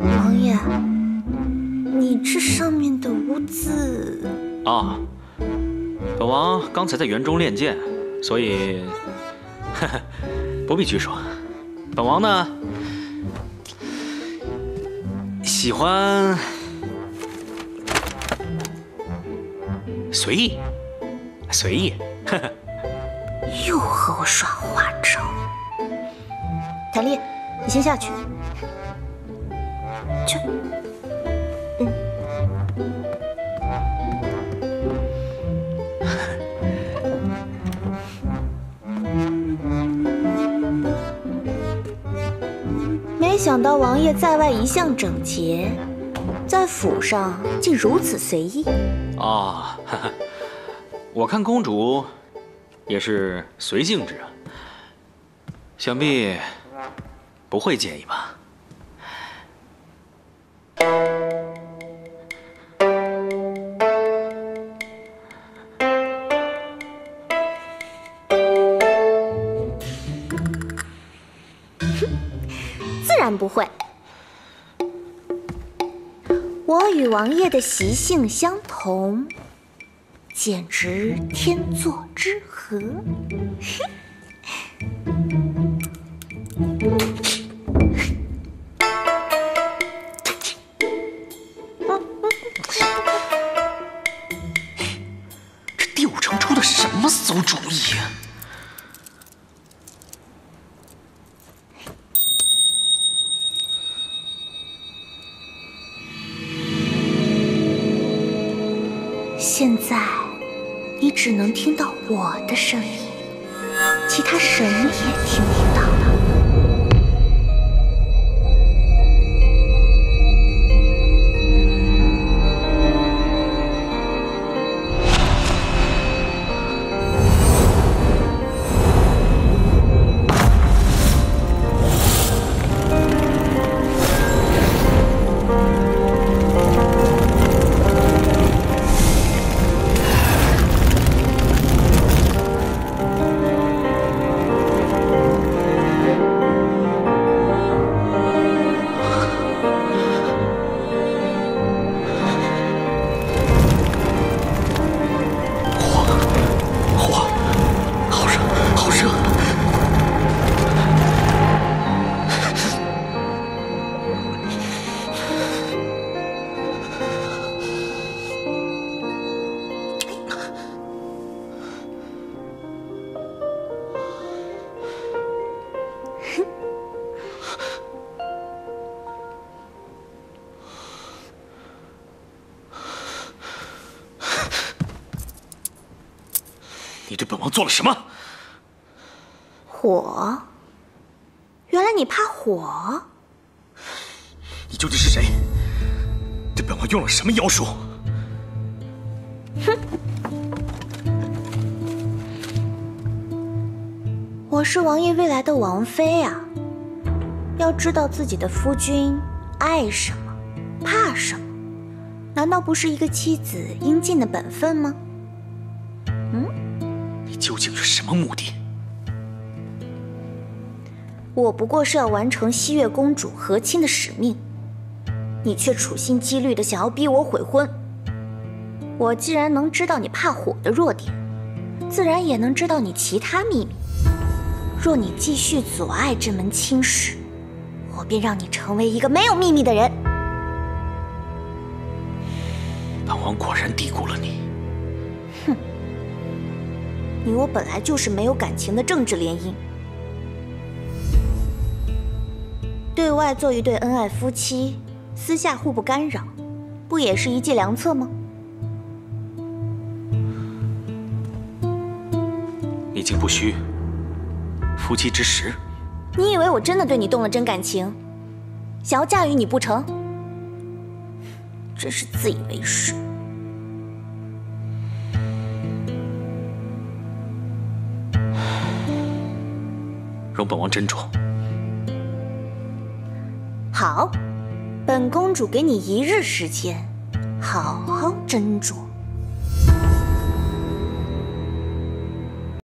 王爷，你这上面的污渍……哦，本王刚才在园中练剑，所以，呵呵，不必拘束。本王呢，喜欢随意，随意，呵呵。 又和我耍花招，台丽，你先下去。去，嗯。没想到王爷在外一向整洁，在府上竟如此随意。哦，哈哈，我看公主。 也是随性之啊，想必不会介意吧？自然不会。我与王爷的习性相同。 简直天作之合！这第五城出的什么馊主意啊！现在。 你只能听到我的声音，其他什么也听不到做了什么？火！原来你怕火！你究竟是谁？对本王用了什么妖术？哼！我是王爷未来的王妃啊！要知道自己的夫君爱什么，怕什么，难道不是一个妻子应尽的本分吗？嗯？ 究竟是什么目的？我不过是要完成西月公主和亲的使命，你却处心积虑的想要逼我悔婚。我既然能知道你怕火的弱点，自然也能知道你其他秘密。若你继续阻碍这门亲事，我便让你成为一个没有秘密的人。本王果然低估了你。 你我本来就是没有感情的政治联姻，对外做一对恩爱夫妻，私下互不干扰，不也是一剂良策吗？你竟不虚，夫妻之实。你以为我真的对你动了真感情，想要驾驭你不成？真是自以为是。 容本王斟酌。好，本公主给你一日时间，好好斟酌。